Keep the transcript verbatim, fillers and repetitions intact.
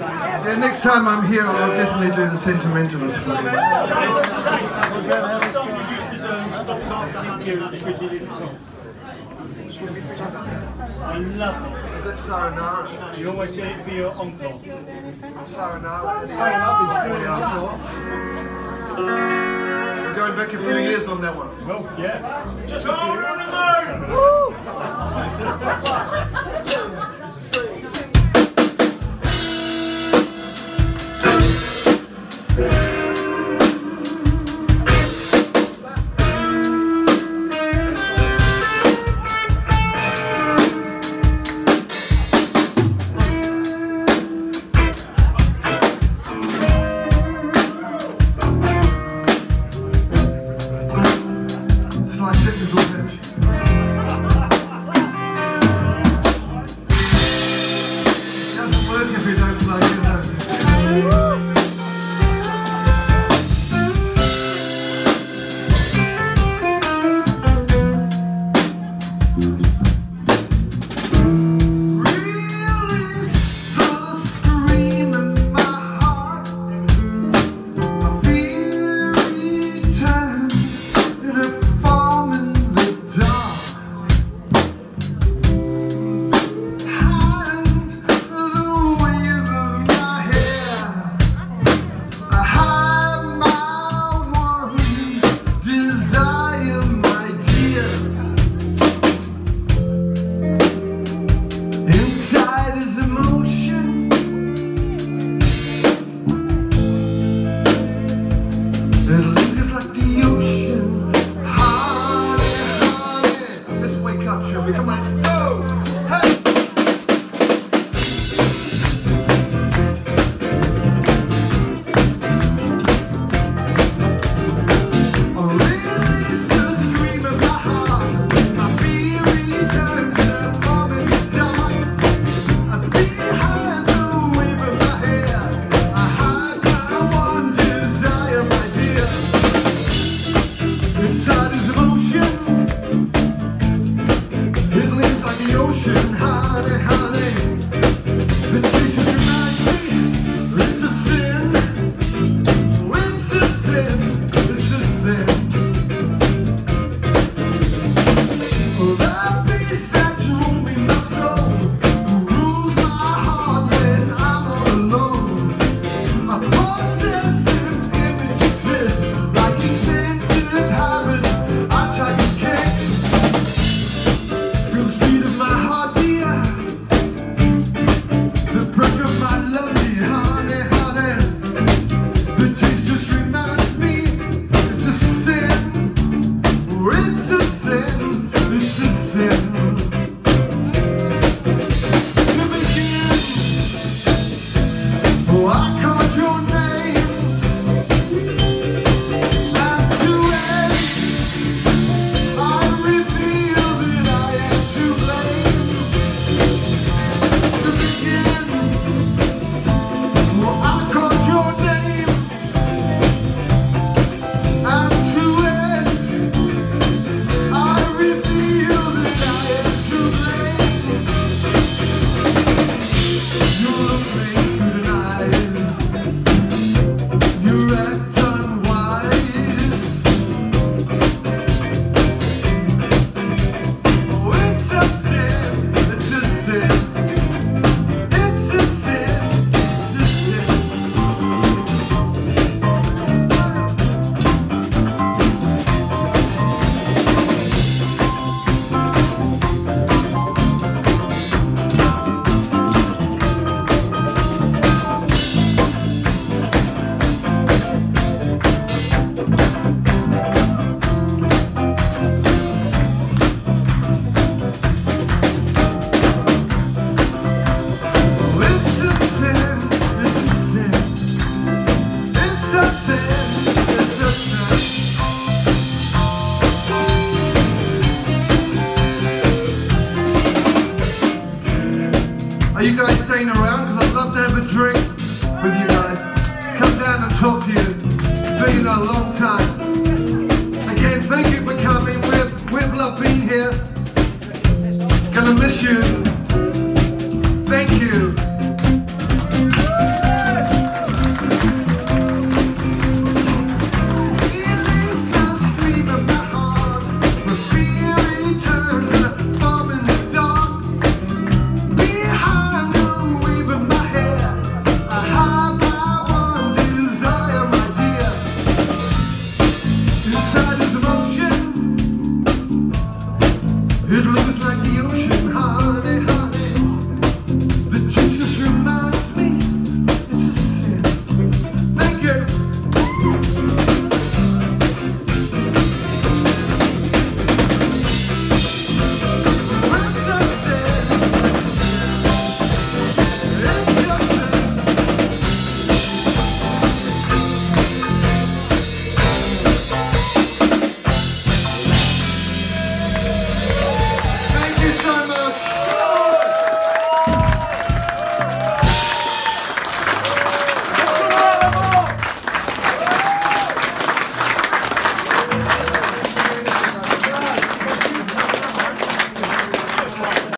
Yeah, next time I'm here, I'll definitely do the Sentimentalist for you. I love it. Is that Sayonara? You always did it for your encore. Sayonara. We're going back a few years on that one. Well, yeah. Just hold on the moon! Doesn't work every day.